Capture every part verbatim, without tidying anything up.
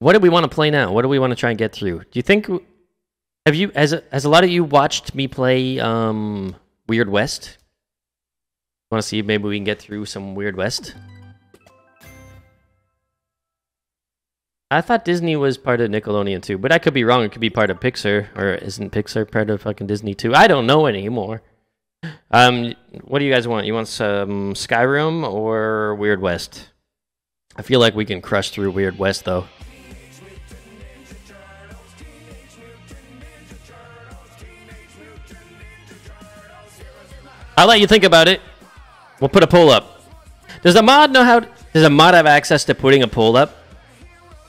what do we want to play now? What do we want to try and get through? Do you think, have you, has, has a lot of you watched me play um, Weird West? Want to see if maybe we can get through some Weird West? I thought Disney was part of Nickelodeon too, but I could be wrong. It could be part of Pixar, or isn't Pixar part of fucking Disney too? I don't know anymore. Um, what do you guys want? You want some Skyrim or Weird West? I feel like we can crush through Weird West though. Teenage Mutant Ninja Turtles, Teenage Mutant Ninja Turtles, Teenage Mutant Ninja Turtles, heroes in the house. I'll let you think about it. We'll put a poll up. Does a mod know how? To, does a mod have access to putting a poll up?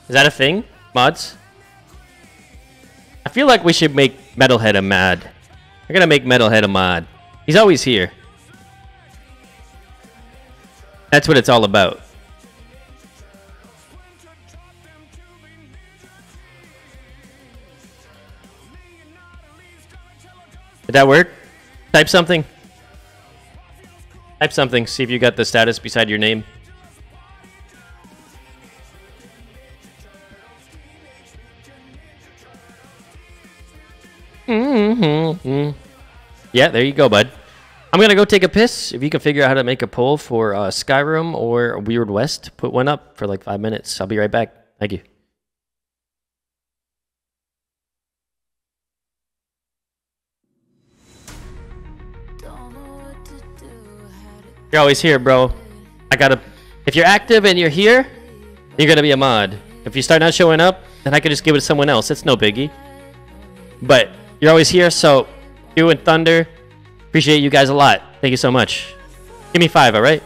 Is that a thing? Mods? I feel like we should make Metalhead a mod. We're gonna make Metalhead a mod. He's always here. That's what it's all about. Did that work? Type something. Type something. See if you got the status beside your name. Mm-hmm. Yeah, there you go, bud. I'm gonna go take a piss. If you can figure out how to make a poll for uh, Skyrim or Weird West, put one up for like five minutes. I'll be right back. Thank you. You're always here, bro. I gotta. If you're active and you're here, you're gonna be a mod. If you start not showing up, then I can just give it to someone else. It's no biggie. But you're always here, so you and Thunder, appreciate you guys a lot. Thank you so much. Give me five, all right?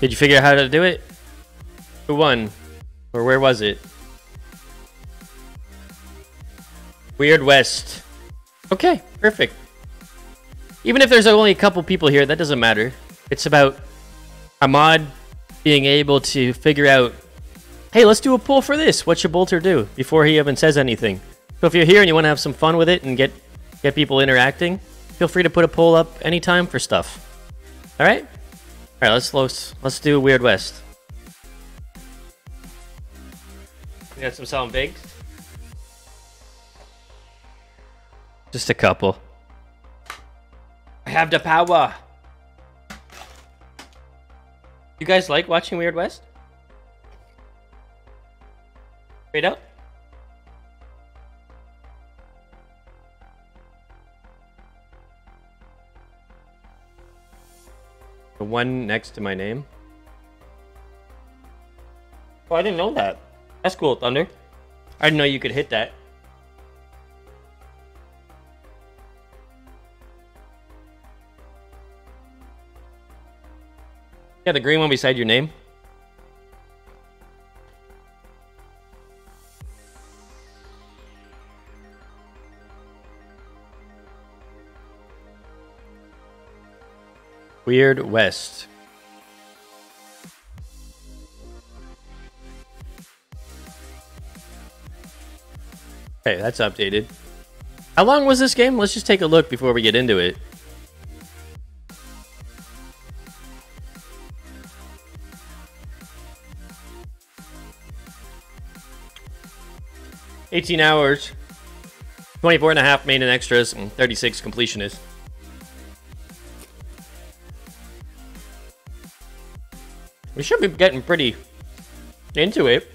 Did you figure out how to do it? Who won? Or where was it? Weird West. Okay, perfect. Even if there's only a couple people here, that doesn't matter. It's about Ahmad being able to figure out, hey, let's do a poll for this. What should Bolter do before he even says anything? So if you're here and you want to have some fun with it and get, get people interacting, feel free to put a poll up anytime for stuff. All right? All right, let's, let's, let's do Weird West. We got some sound bigs. Just a couple. I have the power. You guys like watching Weird West? Straight up? The one next to my name? Oh, I didn't know that. That's cool, Thunder. I didn't know you could hit that. Yeah, the green one beside your name. Weird West. Okay, that's updated. How long was this game? Let's just take a look before we get into it. eighteen hours, twenty-four and a half main and extras, and thirty-six completionists. We should be getting pretty into it.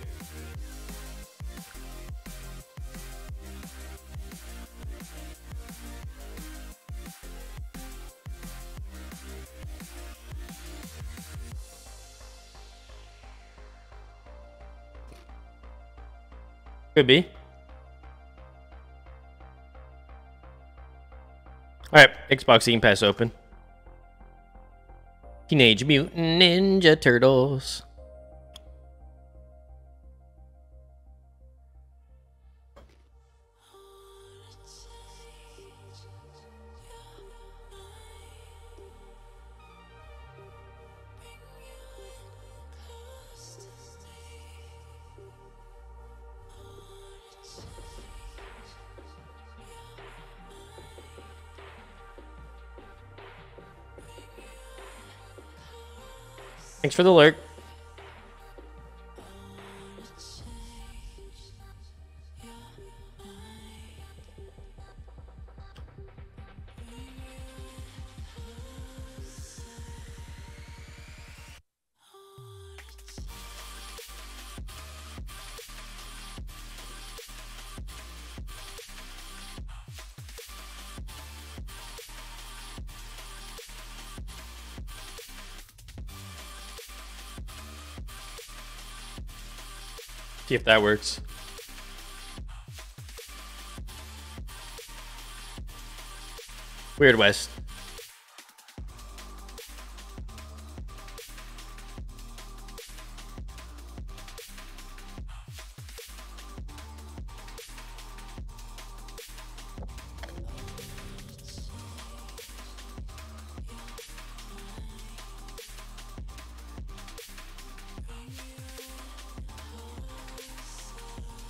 Could be. All right, Xbox Game Pass open. Teenage Mutant Ninja Turtles. Thanks for the lurk. See if that works. Weird West.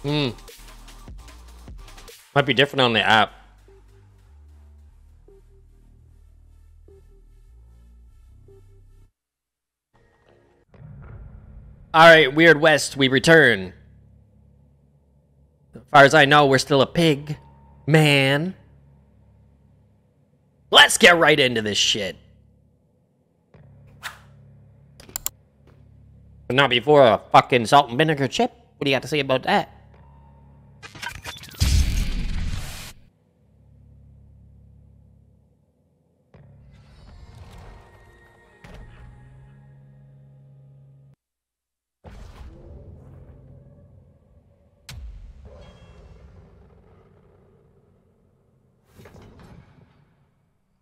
Hmm. Might be different on the app. All right, Weird West, we return. As far as I know, we're still a pig, man. Let's get right into this shit. But not before a fucking salt and vinegar chip. What do you got to say about that?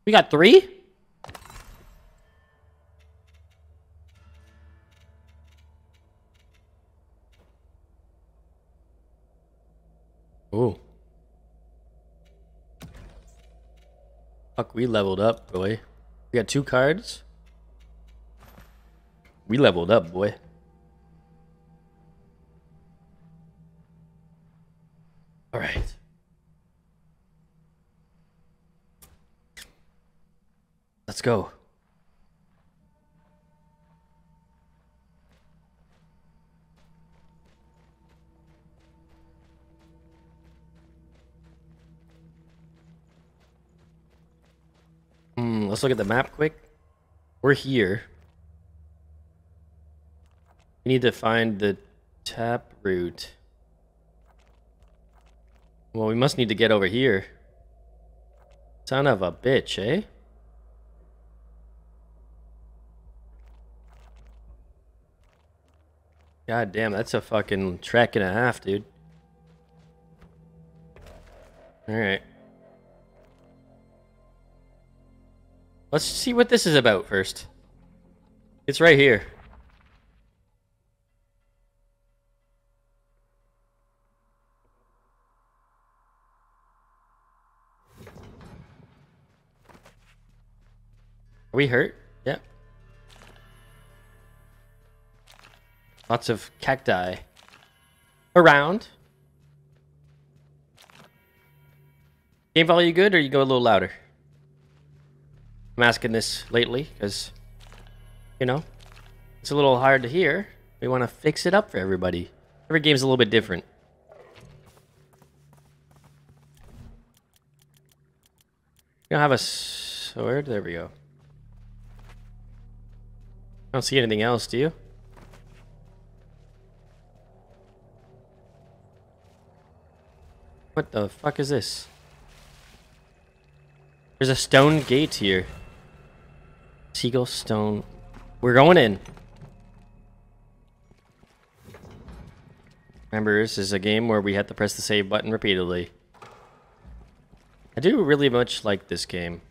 We got three? Fuck, we leveled up, boy. We got two cards. We leveled up, boy. All right. Let's go. Mm, let's look at the map quick. We're here. We need to find the taproot. Well, we must need to get over here. Son of a bitch, eh? God damn, that's a fucking trek and a half, dude. Alright. Let's see what this is about first. It's right here. Are we hurt? Yeah. Lots of cacti around. Game volume good, or you go a little louder? I'm asking this lately because, you know, it's a little hard to hear. We want to fix it up for everybody. Every game's a little bit different. We don't have a sword. There we go. I don't see anything else, do you? What the fuck is this? There's a stone gate here. Seagull stone. We're going in. Remember, this is a game where we have to press the save button repeatedly. I do really much like this game.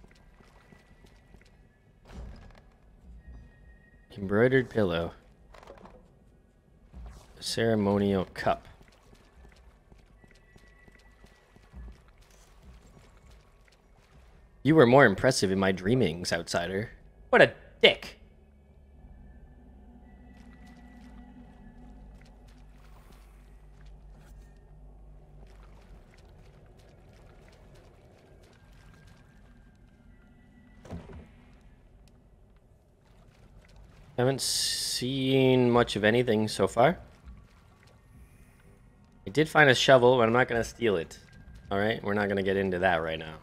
Embroidered pillow. Ceremonial cup. You were more impressive in my dreamings, outsider. What a dick! Haven't seen much of anything so far. I did find a shovel, but I'm not gonna steal it. Alright, we're not gonna get into that right now.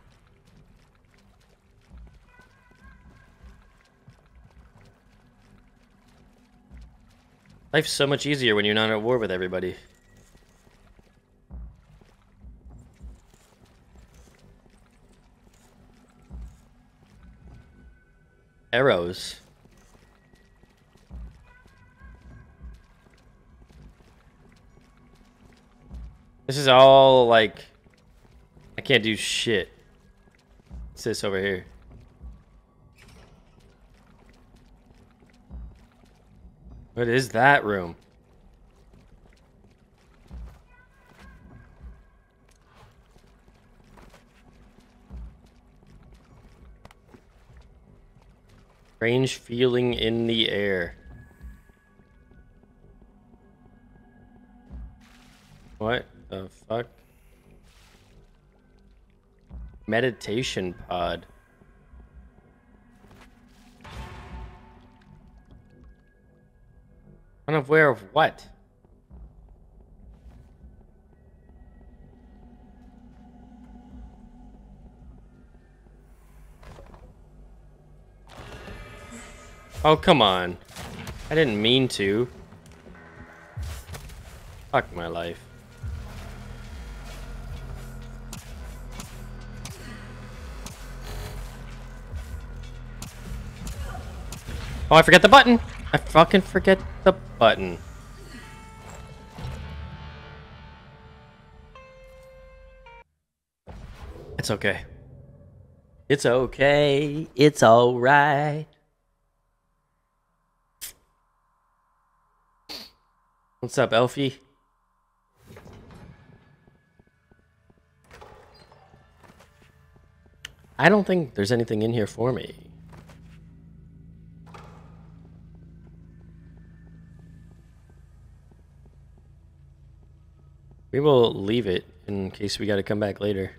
Life's so much easier when you're not at war with everybody. Arrows. This is all like, I can't do shit. What's this over here? What is that room? Strange feeling in the air. What? The fuck? Meditation pod. Unaware of what? Oh, come on. I didn't mean to. Fuck my life. Oh, I forgot the button! I fucking forget the button. It's okay. It's okay. It's alright. What's up, Elfie? I don't think there's anything in here for me. We will leave it in case we got to come back later.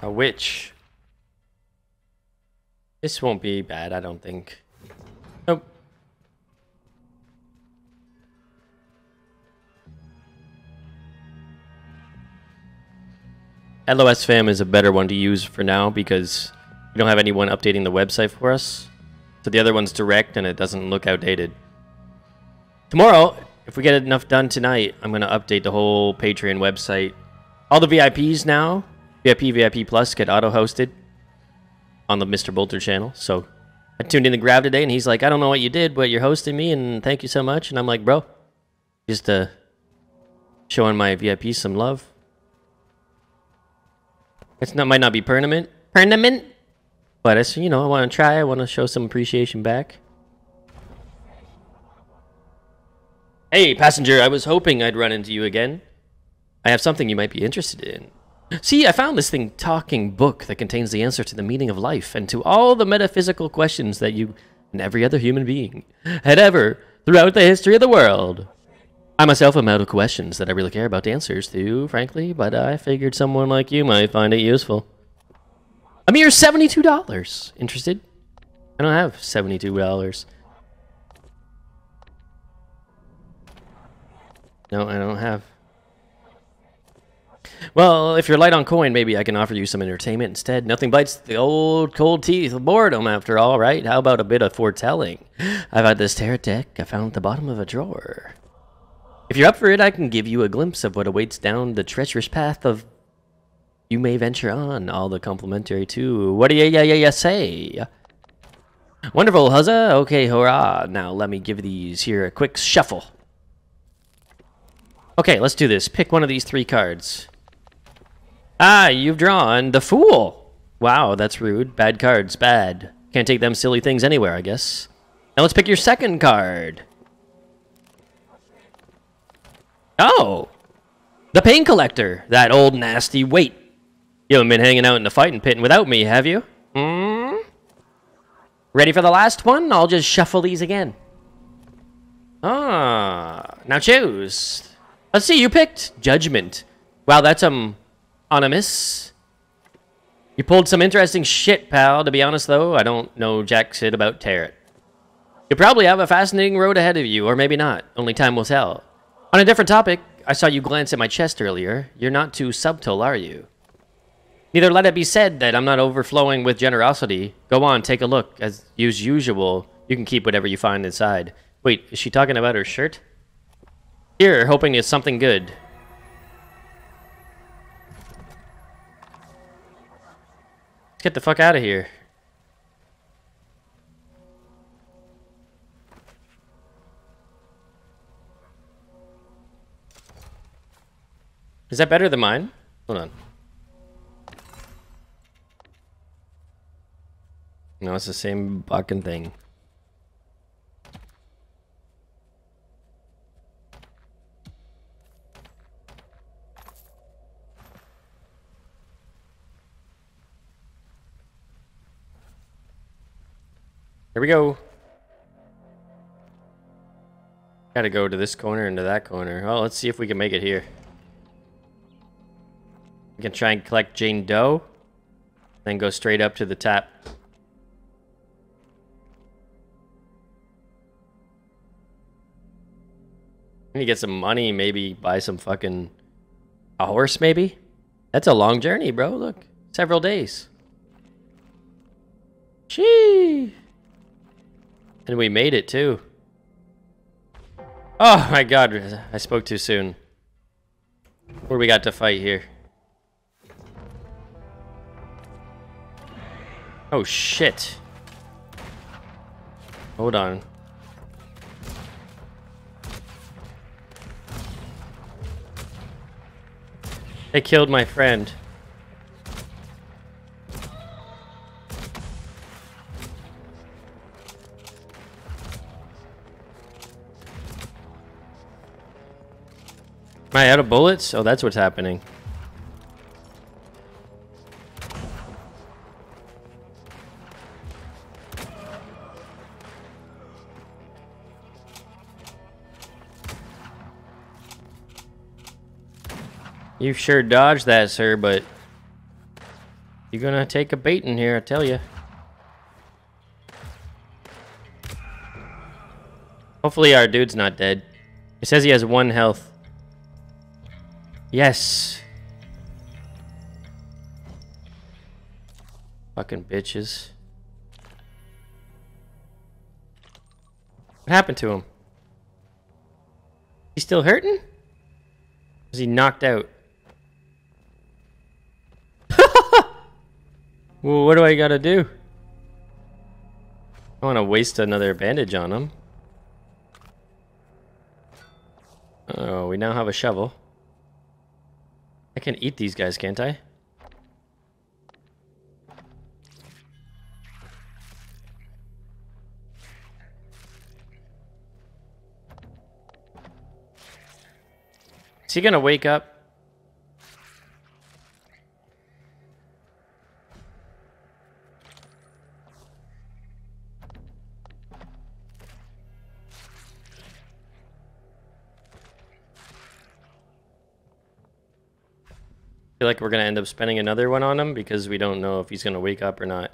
A witch. This won't be bad, I don't think. Nope. L O S Fam is a better one to use for now because we don't have anyone updating the website for us. So the other one's direct and it doesn't look outdated. Tomorrow, if we get enough done tonight, I'm going to update the whole Patreon website. All the V I Ps now. V I P, V I P Plus get auto-hosted on the Mister Bolter channel. So I tuned in to Grav today, and he's like, I don't know what you did, but you're hosting me, and thank you so much. And I'm like, bro, just uh, showing my V I P some love. It's not might not be permanent, permanent, but it's, you know, I want to try. I want to show some appreciation back. Hey, passenger, I was hoping I'd run into you again. I have something you might be interested in. See, I found this thing, talking book that contains the answer to the meaning of life and to all the metaphysical questions that you and every other human being had ever throughout the history of the world. I myself am out of questions that I really care about the answers to, frankly, but I figured someone like you might find it useful. A mere seventy-two dollars. Interested? I don't have seventy-two dollars. No, I don't have... Well, if you're light on coin, maybe I can offer you some entertainment instead. Nothing bites the old cold teeth of boredom, after all, right? How about a bit of foretelling? I've had this tarot deck I found at the bottom of a drawer. If you're up for it, I can give you a glimpse of what awaits down the treacherous path of... You may venture on, all the complimentary too. What do ya ya ya ya say? Wonderful, huzzah? Okay, hurrah. Now, let me give these here a quick shuffle. Okay, let's do this. Pick one of these three cards. Ah, you've drawn the Fool. Wow, that's rude. Bad cards, bad. Can't take them silly things anywhere, I guess. Now let's pick your second card. Oh! The Pain Collector, that old nasty weight. You haven't been hanging out in the fighting pit without me, have you? Mm? Ready for the last one? I'll just shuffle these again. Ah, now choose. Let's see, you picked Judgment. Wow, that's, um... Animus. You pulled some interesting shit, pal. To be honest, though, I don't know jack shit about tarot. You probably have a fascinating road ahead of you, or maybe not. Only time will tell. On a different topic, I saw you glance at my chest earlier. You're not too subtle, are you? Neither let it be said that I'm not overflowing with generosity. Go on, take a look. As usual, you can keep whatever you find inside. Wait, is she talking about her shirt? Here, hoping it's something good. Let's get the fuck out of here. Is that better than mine? Hold on. No, it's the same fucking thing. Here we go. Gotta go to this corner and to that corner. Oh, let's see if we can make it here. We can try and collect Jane Doe, then go straight up to the tap. Need to get some money, maybe buy some fucking a horse, maybe. That's a long journey, bro. Look, several days. Gee. And we made it, too. Oh, my God. I spoke too soon. What do we got to fight here? Oh, shit. Hold on. They killed my friend. Am I out of bullets? Oh, that's what's happening. You sure dodged that, sir, but you're gonna take a beating here, I tell you. Hopefully our dude's not dead. It says he has one health. Yes. Fucking bitches. What happened to him? He's still hurting? Is he knocked out? Well, what do I gotta do? I wanna waste another bandage on him. Oh, we now have a shovel. I can eat these guys, can't I? Is he gonna wake up? I feel like we're gonna end up spending another one on him because we don't know if he's gonna wake up or not.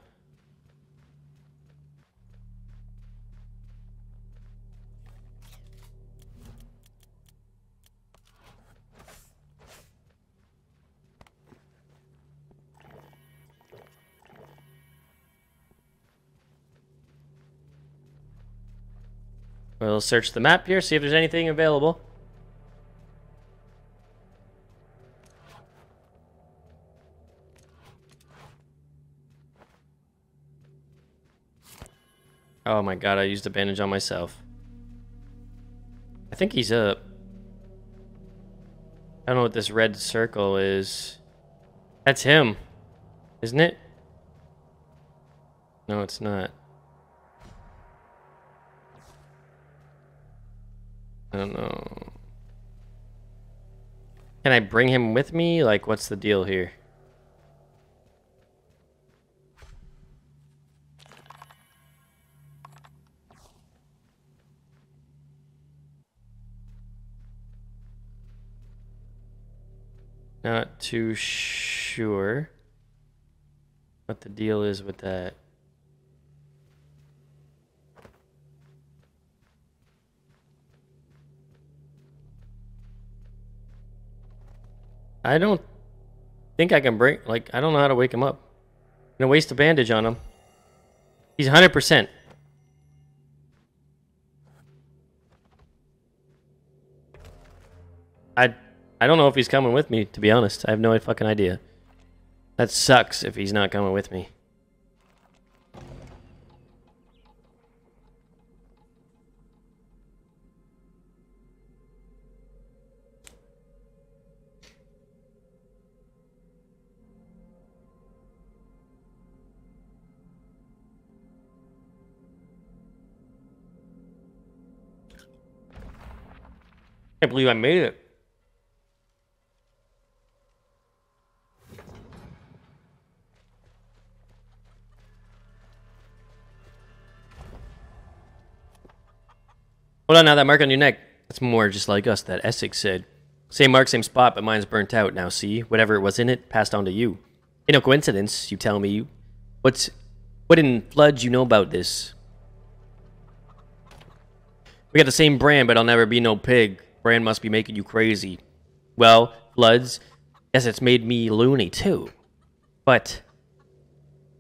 We'll search the map here, see if there's anything available. Oh my god, I used a bandage on myself. I think he's up. I don't know what this red circle is. That's him, isn't it? No, it's not. I don't know. Can I bring him with me? Like, what's the deal here? Not too sure what the deal is with that. I don't think I can break, like, I don't know how to wake him up. I'm gonna waste a bandage on him. He's one hundred percent. I... I don't know if he's coming with me, to be honest. I have no fucking idea. That sucks if he's not coming with me. I can't believe I made it. Hold on now, that mark on your neck. That's more just like us, that Essex said. Same mark, same spot, but mine's burnt out now, see? Whatever was in it, passed on to you. Ain't no coincidence, you tell me. What's, what in floods you know about this? We got the same brand, but I'll never be no pig. Brand must be making you crazy. Well, floods, yes, it's made me loony too. But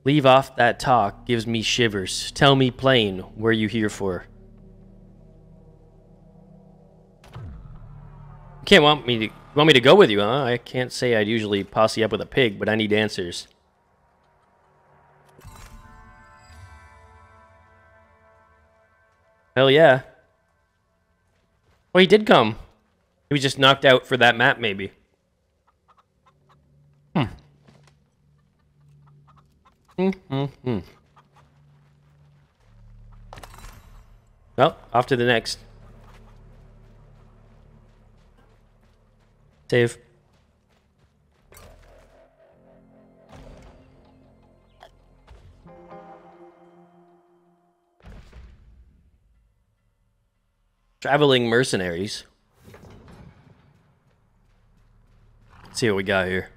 leave off that talk, gives me shivers. Tell me plain, where you here for? You can't want me to want me to go with you, huh? I can't say I'd usually posse up with a pig, but I need answers. Hell yeah. Well, he did come. He was just knocked out for that map, maybe. Hmm. Hmm, hmm, hmm. Well, off to the next. Save. Traveling mercenaries. Let's see what we got here.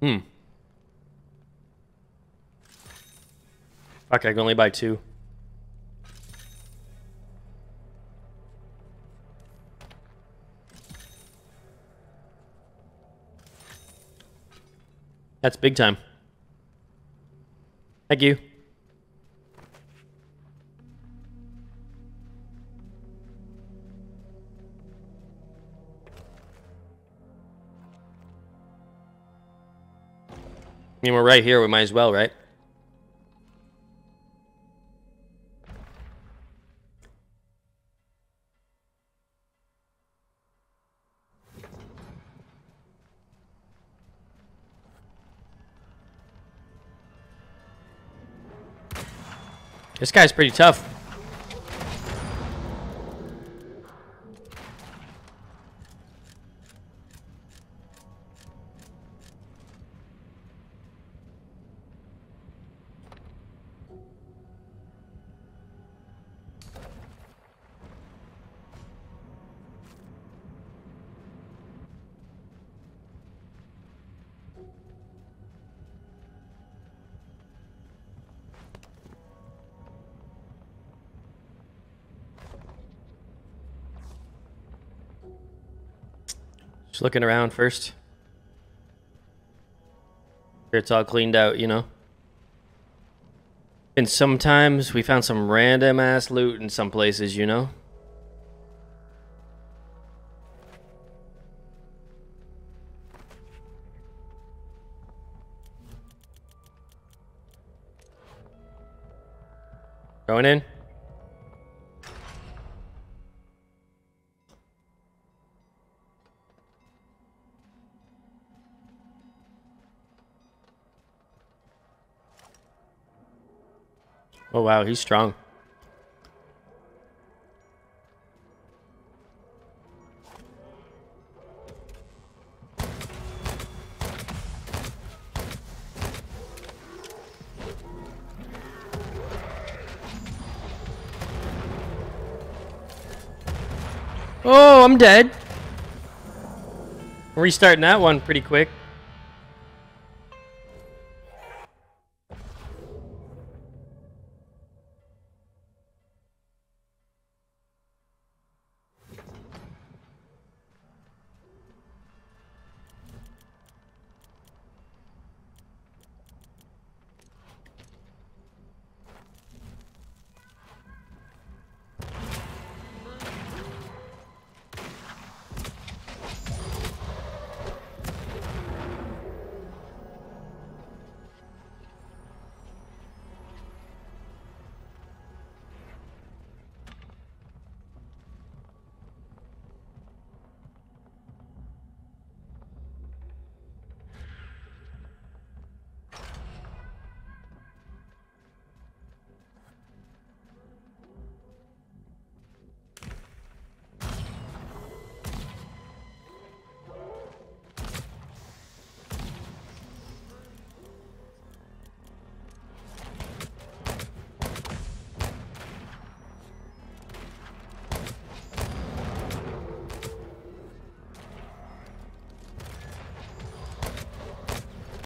Hmm. Fuck, I can only buy two. That's big time. Thank you. I mean, we're right here, we might as well, right? This guy's pretty tough. Just looking around first. Here it's all cleaned out, you know. And sometimes we found some random ass loot in some places, you know. Going in. Oh, wow, he's strong. Oh, I'm dead. Restarting that one pretty quick.